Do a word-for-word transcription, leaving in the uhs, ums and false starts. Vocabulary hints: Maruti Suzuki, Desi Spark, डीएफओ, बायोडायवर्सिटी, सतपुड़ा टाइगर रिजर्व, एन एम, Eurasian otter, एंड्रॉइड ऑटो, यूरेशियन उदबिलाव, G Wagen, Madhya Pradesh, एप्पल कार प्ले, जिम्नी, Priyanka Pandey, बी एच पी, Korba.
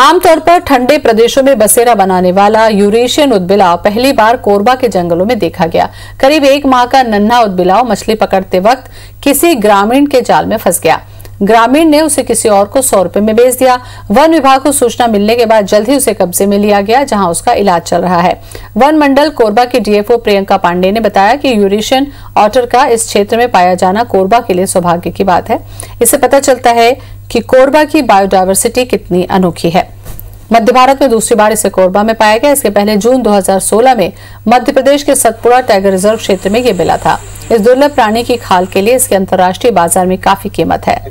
आमतौर पर ठंडे प्रदेशों में बसेरा बनाने वाला यूरेशियन उदबिलाव पहली बार कोरबा के जंगलों में देखा गया। करीब एक माह का नन्हा उदबिलाव मछली पकड़ते वक्त किसी ग्रामीण के जाल में फंस गया। ग्रामीण ने उसे किसी और को सौ रुपए में बेच दिया। वन विभाग को सूचना मिलने के बाद जल्द ही उसे कब्जे में लिया गया, जहां उसका इलाज चल रहा है। वन मंडल कोरबा की डीएफओ प्रियंका पांडे ने बताया कि यूरेशियन ऑटर का इस क्षेत्र में पाया जाना कोरबा के लिए सौभाग्य की बात है। इससे पता चलता है कि कोरबा की बायोडायवर्सिटी कितनी अनोखी है। मध्य भारत में दूसरी बार इसे कोरबा में पाया गया। इसके पहले जून दो हज़ार सोलह में मध्य प्रदेश के सतपुड़ा टाइगर रिजर्व क्षेत्र में ये मिला था। इस दुर्लभ प्राणी की खाल के लिए इसके अंतर्राष्ट्रीय बाजार में काफी कीमत है।